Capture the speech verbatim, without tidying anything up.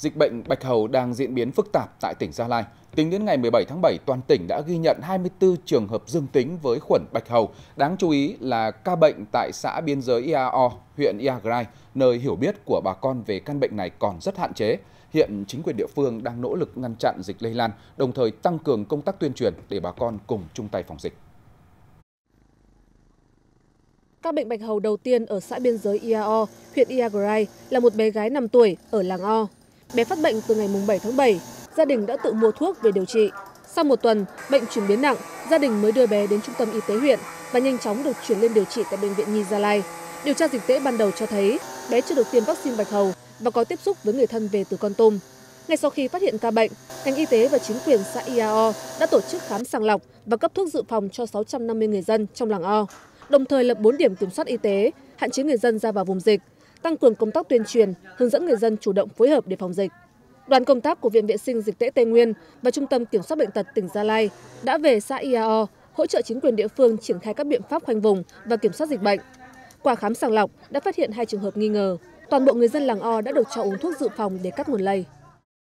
Dịch bệnh bạch hầu đang diễn biến phức tạp tại tỉnh Gia Lai. Tính đến ngày mười bảy tháng bảy, toàn tỉnh đã ghi nhận hai mươi tư trường hợp dương tính với khuẩn bạch hầu. Đáng chú ý là ca bệnh tại xã biên giới Ia O, huyện Ia Grai, nơi hiểu biết của bà con về căn bệnh này còn rất hạn chế. Hiện chính quyền địa phương đang nỗ lực ngăn chặn dịch lây lan, đồng thời tăng cường công tác tuyên truyền để bà con cùng chung tay phòng dịch. Các bệnh bạch hầu đầu tiên ở xã biên giới Ia O, huyện Ia Grai là một bé gái năm tuổi ở làng O. Bé phát bệnh từ ngày mùng bảy tháng bảy, gia đình đã tự mua thuốc về điều trị. Sau một tuần, bệnh chuyển biến nặng, gia đình mới đưa bé đến trung tâm y tế huyện và nhanh chóng được chuyển lên điều trị tại Bệnh viện Nhi Gia Lai. Điều tra dịch tễ ban đầu cho thấy bé chưa được tiêm vaccine bạch hầu và có tiếp xúc với người thân về từ Kon Tum. Ngay sau khi phát hiện ca bệnh, ngành y tế và chính quyền xã Ia O đã tổ chức khám sàng lọc và cấp thuốc dự phòng cho sáu trăm năm mươi người dân trong làng O, đồng thời lập bốn điểm kiểm soát y tế, hạn chế người dân ra vào vùng dịch, tăng cường công tác tuyên truyền, hướng dẫn người dân chủ động phối hợp để phòng dịch. Đoàn công tác của Viện Vệ sinh Dịch tễ Tây Nguyên và Trung tâm Kiểm soát Bệnh tật tỉnh Gia Lai đã về xã Ia O hỗ trợ chính quyền địa phương triển khai các biện pháp khoanh vùng và kiểm soát dịch bệnh. Qua khám sàng lọc đã phát hiện hai trường hợp nghi ngờ. Toàn bộ người dân làng O đã được cho uống thuốc dự phòng để cắt nguồn lây.